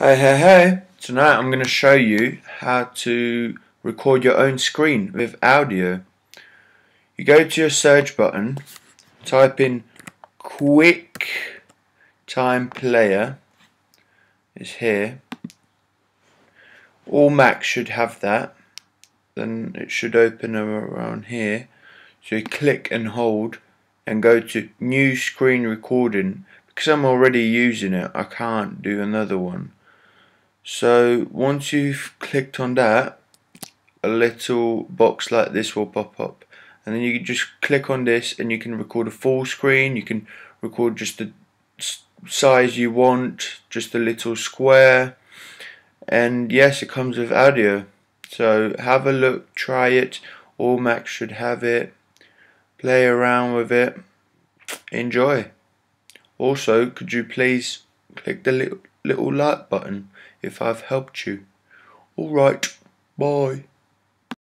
Hey, tonight I'm going to show you how to record your own screen with audio. You go to your search button, type in QuickTime Player, it's here. All Macs should have that. Then it should open around here. So you click and hold and go to New Screen Recording. Because I'm already using it, I can't do another one. So once you've clicked on that, a little box like this will pop up, and then you can just click on this and you can record a full screen. You can record just the size you want, just a little square, and yes, it comes with audio. So have a look, try it. All Macs should have it. Play around with it, enjoy. Also, could you please click the little like button if I've helped you. Alright, bye.